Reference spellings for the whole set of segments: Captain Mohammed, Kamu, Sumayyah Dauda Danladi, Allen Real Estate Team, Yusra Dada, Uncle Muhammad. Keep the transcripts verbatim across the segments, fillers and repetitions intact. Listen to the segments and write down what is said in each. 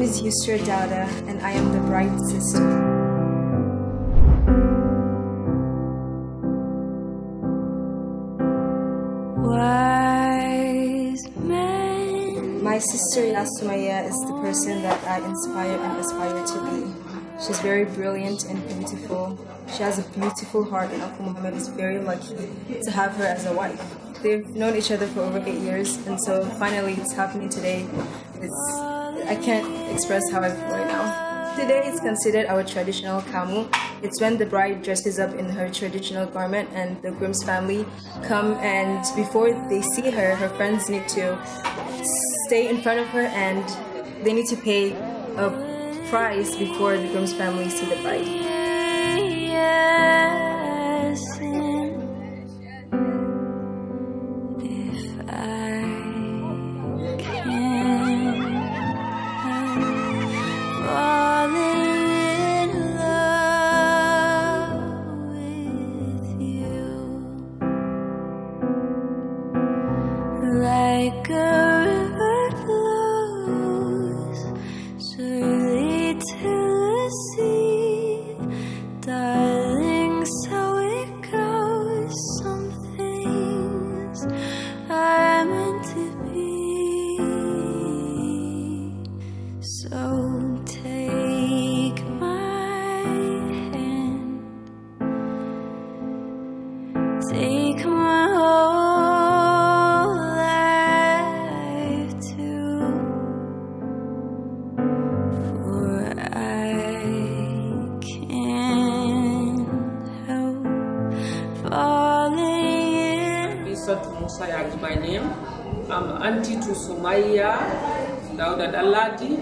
name is Yusra Dada and I am the bride's sister. Wise man. My sister Sumayyah is the person that I inspire and aspire to be. She's very brilliant and beautiful. She has a beautiful heart and Uncle Muhammad is very lucky to have her as a wife. They've known each other for over eight years and so finally it's happening today. It's, I can't express how I feel right now. Today is considered our traditional Kamu. It's when the bride dresses up in her traditional garment and the groom's family come, and before they see her, her friends need to stay in front of her and they need to pay a price before the groom's family see the bride. Like a river flows surely to the sea, darling, so it goes. Some things are meant to be. So take my hand, take my whole. Yusra is my name. I'm auntie to Sumayyah Dauda Danladi.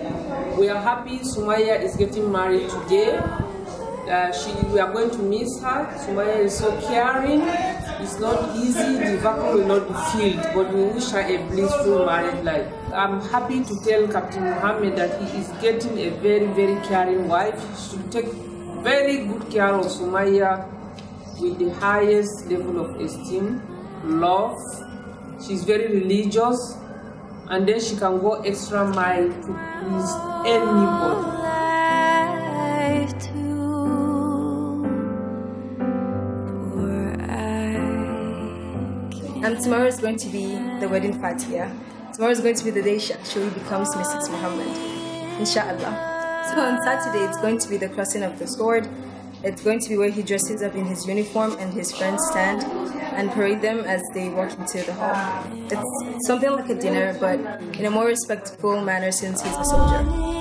We are happy Sumayyah is getting married today. Uh, she, we are going to miss her. Sumayyah is so caring. It's not easy, the vacuum will not be filled, but we wish her a blissful married life. I'm happy to tell Captain Mohammed that he is getting a very, very caring wife. She should take very good care of Sumayyah with the highest level of esteem. Love, she's very religious, and then she can go extra mile to please anybody. And tomorrow is going to be the wedding fatia. Tomorrow is going to be the day she actually becomes Missus Muhammad, inshallah. So on Saturday, it's going to be the crossing of the sword. It's going to be where he dresses up in his uniform and his friends stand and parade them as they walk into the hall. It's something like a dinner, but in a more respectful manner since he's a soldier.